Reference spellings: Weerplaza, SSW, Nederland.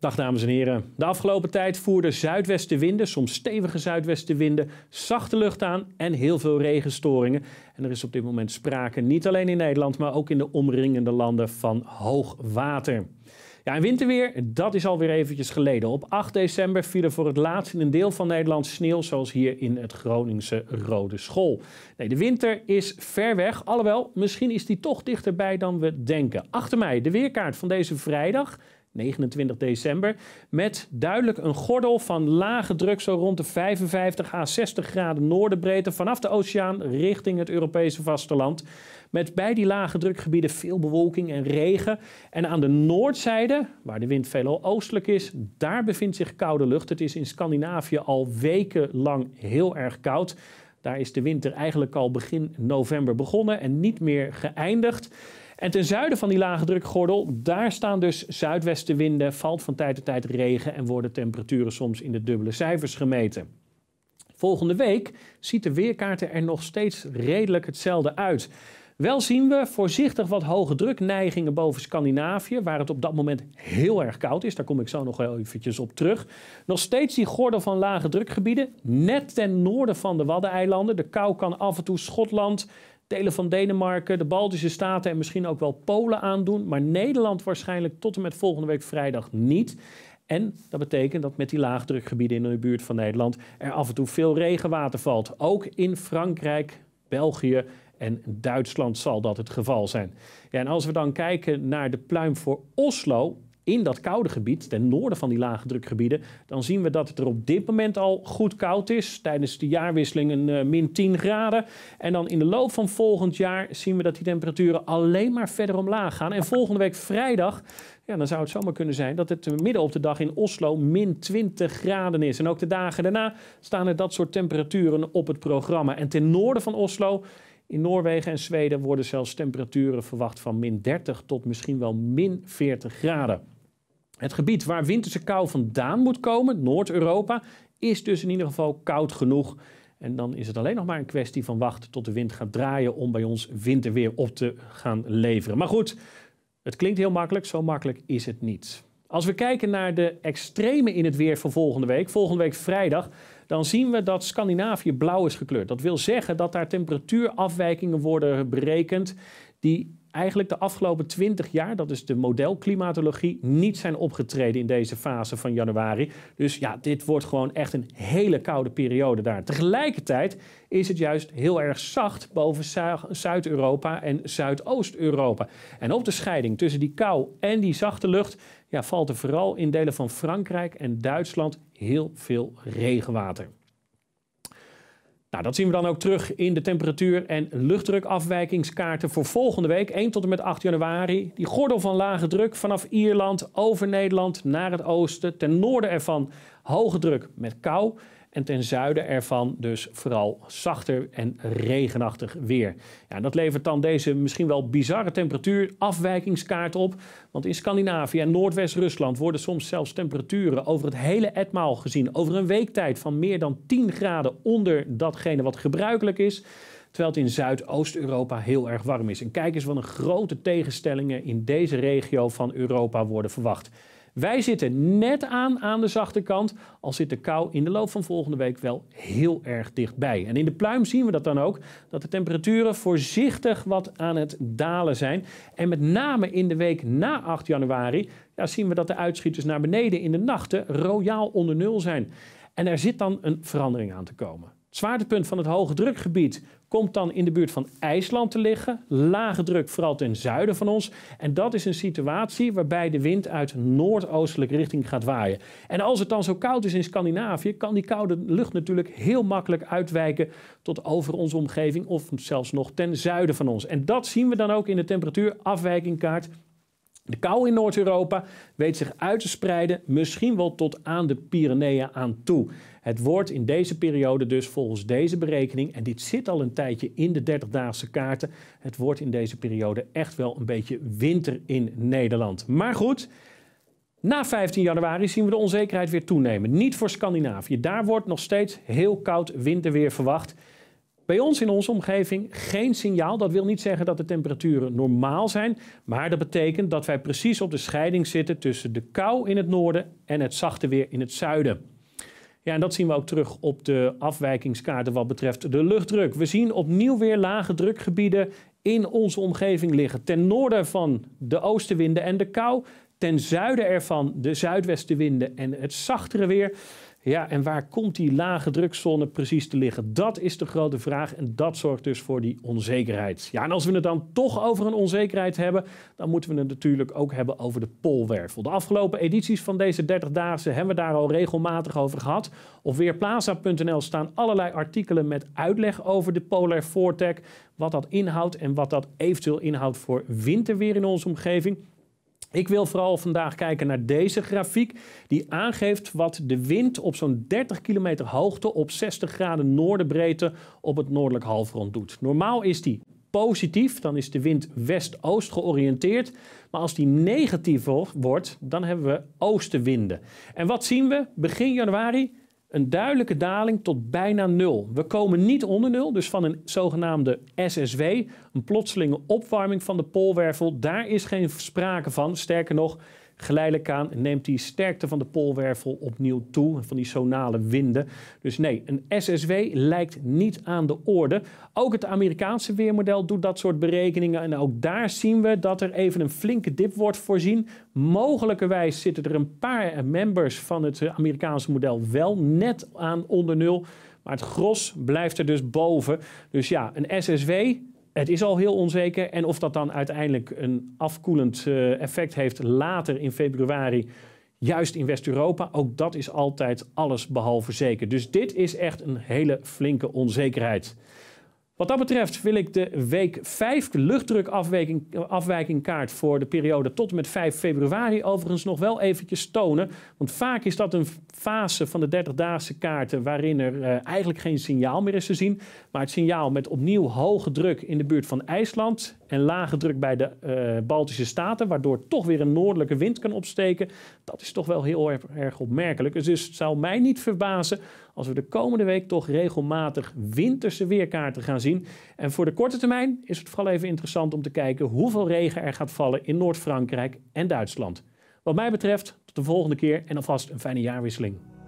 Dag dames en heren. De afgelopen tijd voerden zuidwestenwinden, soms stevige zuidwestenwinden, zachte lucht aan en heel veel regenstoringen. En er is op dit moment sprake, niet alleen in Nederland, maar ook in de omringende landen, van hoog water. Ja, en winterweer, dat is alweer eventjes geleden. Op 8 december viel er voor het laatst in een deel van Nederland sneeuw, zoals hier in het Groningse Rode School. Nee, de winter is ver weg, alhoewel misschien is die toch dichterbij dan we denken. Achter mij de weerkaart van deze vrijdag, 29 december, met duidelijk een gordel van lage druk zo rond de 55 à 60 graden noordenbreedte vanaf de oceaan richting het Europese vasteland. Met bij die lage drukgebieden veel bewolking en regen. En aan de noordzijde, waar de wind veelal oostelijk is, daar bevindt zich koude lucht. Het is in Scandinavië al wekenlang heel erg koud. Daar is de winter eigenlijk al begin november begonnen en niet meer geëindigd. En ten zuiden van die lage drukgordel, daar staan dus zuidwestenwinden, valt van tijd tot tijd regen en worden temperaturen soms in de dubbele cijfers gemeten. Volgende week ziet de weerkaart er nog steeds redelijk hetzelfde uit. Wel zien we voorzichtig wat hoge drukneigingen boven Scandinavië, waar het op dat moment heel erg koud is. Daar kom ik zo nog eventjes op terug. Nog steeds die gordel van lage drukgebieden, net ten noorden van de Waddeneilanden. De kou kan af en toe Schotland, delen van Denemarken, de Baltische Staten en misschien ook wel Polen aandoen. Maar Nederland waarschijnlijk tot en met volgende week vrijdag niet. En dat betekent dat met die laagdrukgebieden in de buurt van Nederland er af en toe veel regenwater valt. Ook in Frankrijk, België en Duitsland zal dat het geval zijn. Ja, en als we dan kijken naar de pluim voor Oslo in dat koude gebied, ten noorden van die lage drukgebieden, dan zien we dat het er op dit moment al goed koud is. Tijdens de jaarwisseling een min 10 graden. En dan in de loop van volgend jaar zien we dat die temperaturen alleen maar verder omlaag gaan. En volgende week vrijdag, ja, dan zou het zomaar kunnen zijn dat het midden op de dag in Oslo min 20 graden is. En ook de dagen daarna staan er dat soort temperaturen op het programma. En ten noorden van Oslo, in Noorwegen en Zweden, worden zelfs temperaturen verwacht van min 30 tot misschien wel min 40 graden. Het gebied waar winterse kou vandaan moet komen, Noord-Europa, is dus in ieder geval koud genoeg. En dan is het alleen nog maar een kwestie van wachten tot de wind gaat draaien om bij ons winterweer op te gaan leveren. Maar goed, het klinkt heel makkelijk, zo makkelijk is het niet. Als we kijken naar de extremen in het weer van volgende week vrijdag, dan zien we dat Scandinavië blauw is gekleurd. Dat wil zeggen dat daar temperatuurafwijkingen worden berekend die eigenlijk de afgelopen 20 jaar, dat is de modelklimatologie, niet zijn opgetreden in deze fase van januari. Dus ja, dit wordt gewoon echt een hele koude periode daar. Tegelijkertijd is het juist heel erg zacht boven Zuid-Europa en Zuidoost-Europa. En op de scheiding tussen die kou en die zachte lucht, ja, valt er vooral in delen van Frankrijk en Duitsland heel veel regenwater. Nou, dat zien we dan ook terug in de temperatuur- en luchtdrukafwijkingskaarten voor volgende week, 1 tot en met 8 januari. Die gordel van lage druk vanaf Ierland over Nederland naar het oosten. Ten noorden ervan hoge druk met kou. En ten zuiden ervan dus vooral zachter en regenachtig weer. Ja, dat levert dan deze misschien wel bizarre temperatuurafwijkingskaart op. Want in Scandinavië en Noordwest-Rusland worden soms zelfs temperaturen over het hele etmaal gezien, over een weektijd, van meer dan 10 graden onder datgene wat gebruikelijk is. Terwijl het in Zuidoost-Europa heel erg warm is. En kijk eens wat een grote tegenstellingen in deze regio van Europa worden verwacht. Wij zitten net aan de zachte kant, al zit de kou in de loop van volgende week wel heel erg dichtbij. En in de pluim zien we dat dan ook, dat de temperaturen voorzichtig wat aan het dalen zijn. En met name in de week na 8 januari zien we dat de uitschieters naar beneden in de nachten royaal onder nul zijn. En er zit dan een verandering aan te komen. Het zwaartepunt van het hoge drukgebied komt dan in de buurt van IJsland te liggen. Lage druk vooral ten zuiden van ons. En dat is een situatie waarbij de wind uit noordoostelijke richting gaat waaien. En als het dan zo koud is in Scandinavië, kan die koude lucht natuurlijk heel makkelijk uitwijken tot over onze omgeving of zelfs nog ten zuiden van ons. En dat zien we dan ook in de temperatuurafwijkingkaart. De kou in Noord-Europa weet zich uit te spreiden, misschien wel tot aan de Pyreneeën aan toe. Het wordt in deze periode dus volgens deze berekening, en dit zit al een tijdje in de 30-daagse kaarten, het wordt in deze periode echt wel een beetje winter in Nederland. Maar goed, na 15 januari zien we de onzekerheid weer toenemen. Niet voor Scandinavië. Daar wordt nog steeds heel koud winterweer verwacht. Bij ons in onze omgeving geen signaal. Dat wil niet zeggen dat de temperaturen normaal zijn. Maar dat betekent dat wij precies op de scheiding zitten tussen de kou in het noorden en het zachte weer in het zuiden. Ja, en dat zien we ook terug op de afwijkingskaarten wat betreft de luchtdruk. We zien opnieuw weer lage drukgebieden in onze omgeving liggen. Ten noorden van de oostenwinden en de kou. Ten zuiden ervan de zuidwestenwinden en het zachtere weer. Ja, en waar komt die lage drukzone precies te liggen? Dat is de grote vraag en dat zorgt dus voor die onzekerheid. Ja, en als we het dan toch over een onzekerheid hebben, dan moeten we het natuurlijk ook hebben over de poolwervel. De afgelopen edities van deze 30-daagse hebben we daar al regelmatig over gehad. Op Weerplaza.nl staan allerlei artikelen met uitleg over de Polar Vortex, wat dat inhoudt en wat dat eventueel inhoudt voor winterweer in onze omgeving. Ik wil vooral vandaag kijken naar deze grafiek die aangeeft wat de wind op zo'n 30 kilometer hoogte op 60 graden noordenbreedte op het noordelijk halfrond doet. Normaal is die positief, dan is de wind west-oost georiënteerd. Maar als die negatief wordt, dan hebben we oostenwinden. En wat zien we? Begin januari een duidelijke daling tot bijna nul. We komen niet onder nul, dus van een zogenaamde SSW, een plotselinge opwarming van de poolwervel. Daar is geen sprake van. Sterker nog, geleidelijk aan neemt die sterkte van de poolwervel opnieuw toe, van die zonale winden. Dus nee, een SSW lijkt niet aan de orde. Ook het Amerikaanse weermodel doet dat soort berekeningen. En ook daar zien we dat er even een flinke dip wordt voorzien. Mogelijkerwijs zitten er een paar members van het Amerikaanse model wel net aan onder nul. Maar het gros blijft er dus boven. Dus ja, een SSW... Het is al heel onzeker en of dat dan uiteindelijk een afkoelend effect heeft later in februari, juist in West-Europa, ook dat is altijd alles behalve zeker. Dus dit is echt een hele flinke onzekerheid. Wat dat betreft wil ik de week 5, de luchtdrukafwijkingkaart voor de periode tot en met 5 februari overigens nog wel eventjes tonen. Want vaak is dat een fase van de 30-daagse kaarten waarin er eigenlijk geen signaal meer is te zien. Maar het signaal met opnieuw hoge druk in de buurt van IJsland en lage druk bij de Baltische Staten, waardoor toch weer een noordelijke wind kan opsteken. Dat is toch wel heel erg opmerkelijk. Dus het zou mij niet verbazen als we de komende week toch regelmatig winterse weerkaarten gaan zien. En voor de korte termijn is het vooral even interessant om te kijken hoeveel regen er gaat vallen in Noord-Frankrijk en Duitsland. Wat mij betreft, tot de volgende keer en alvast een fijne jaarwisseling.